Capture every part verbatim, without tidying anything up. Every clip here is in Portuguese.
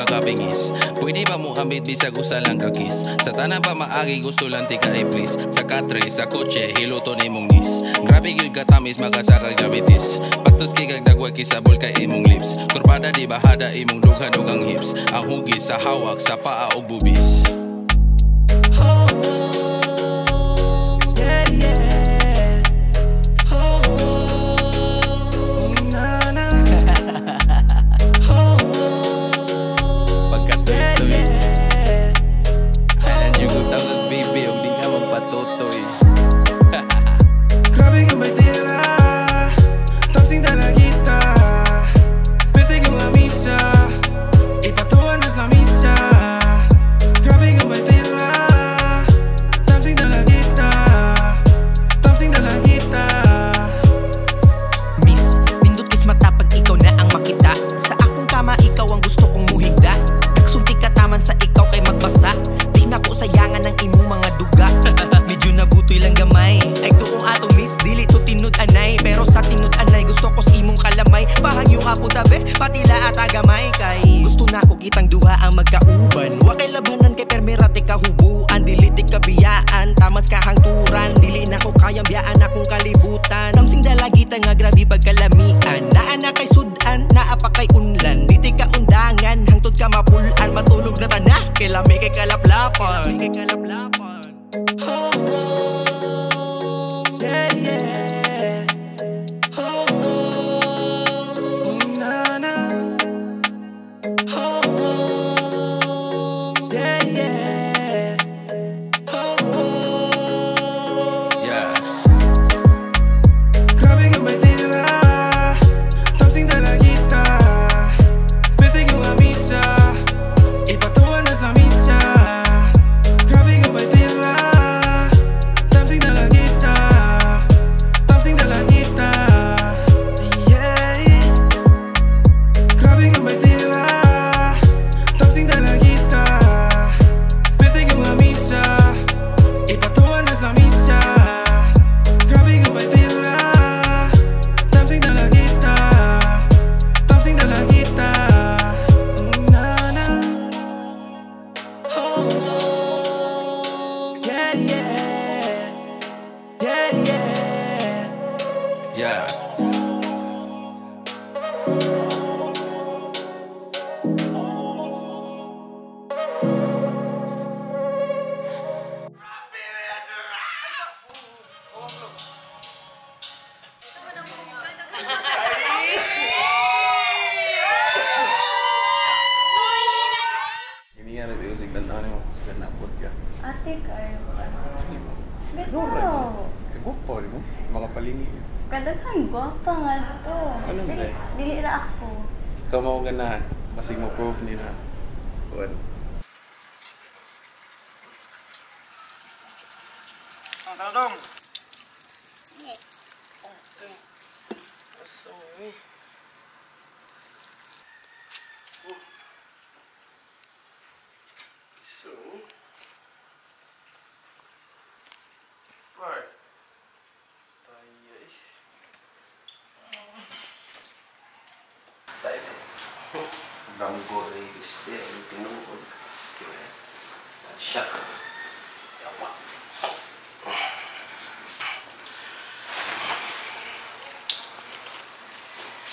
makapingis. Pwede ba mo ambit bisag usa lang kakis? Sa tanan pa maagi gusto lang tika iblis. Sa katre, sa kotse, hiluto ni mong nis. Grabe yung katamis makasakag gravitis. Pastos kikag dagwag kisabol kay imong lips. Kurpada di bahada imong dughanog ang hips. Ang hugis sa hawak sa paa o bubis.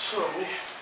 So,